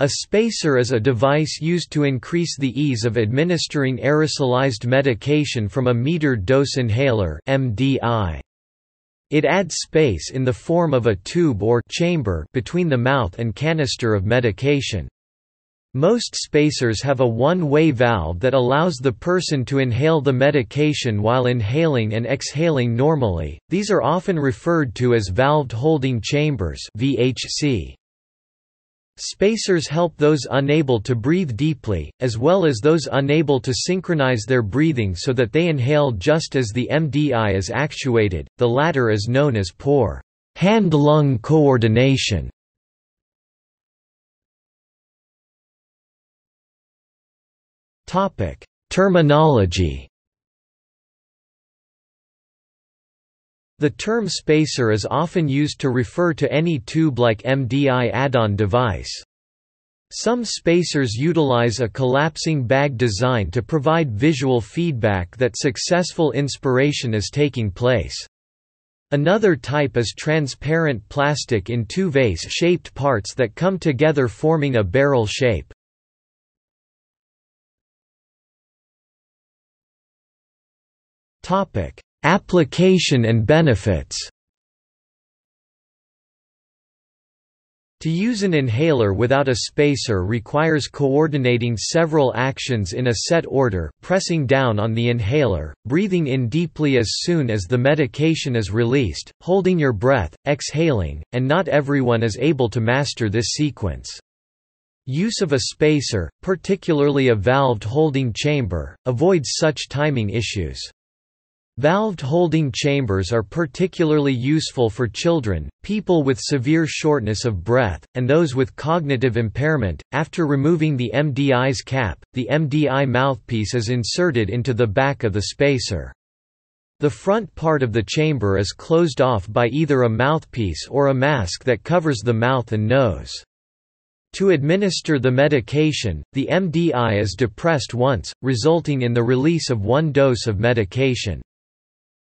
A spacer is a device used to increase the ease of administering aerosolized medication from a metered dose inhaler (MDI). It adds space in the form of a tube or chamber between the mouth and canister of medication. Most spacers have a one-way valve that allows the person to inhale the medication while inhaling and exhaling normally. These are often referred to as valved holding chambers (VHC). Spacers help those unable to breathe deeply, as well as those unable to synchronize their breathing so that they inhale just as the MDI is actuated. The latter is known as poor hand-lung coordination. Topic: Terminology. The term spacer is often used to refer to any tube-like MDI add-on device. Some spacers utilize a collapsing bag design to provide visual feedback that successful inspiration is taking place. Another type is transparent plastic in two vase-shaped parts that come together forming a barrel shape. Application and benefits. To use an inhaler without a spacer requires coordinating several actions in a set order: pressing down on the inhaler, breathing in deeply as soon as the medication is released, holding your breath, exhaling, and not everyone is able to master this sequence. Use of a spacer, particularly a valved holding chamber, avoids such timing issues. Valved holding chambers are particularly useful for children, people with severe shortness of breath, and those with cognitive impairment. After removing the MDI's cap, the MDI mouthpiece is inserted into the back of the spacer. The front part of the chamber is closed off by either a mouthpiece or a mask that covers the mouth and nose. To administer the medication, the MDI is depressed once, resulting in the release of one dose of medication.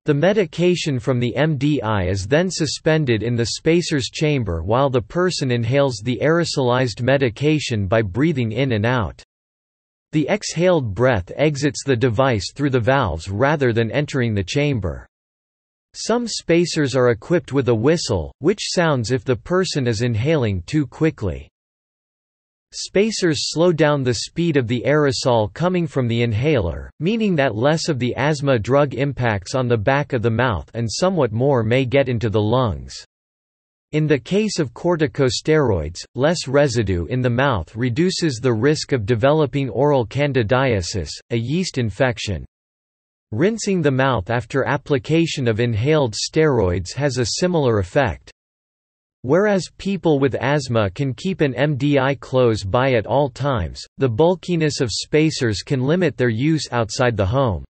The medication from the MDI is then suspended in the spacer's chamber while the person inhales the aerosolized medication by breathing in and out. The exhaled breath exits the device through the valves rather than entering the chamber. Some spacers are equipped with a whistle, which sounds if the person is inhaling too quickly. Spacers slow down the speed of the aerosol coming from the inhaler, meaning that less of the asthma drug impacts on the back of the mouth and somewhat more may get into the lungs. In the case of corticosteroids, less residue in the mouth reduces the risk of developing oral candidiasis, a yeast infection. Rinsing the mouth after application of inhaled steroids has a similar effect. Whereas people with asthma can keep an MDI close by at all times, the bulkiness of spacers can limit their use outside the home.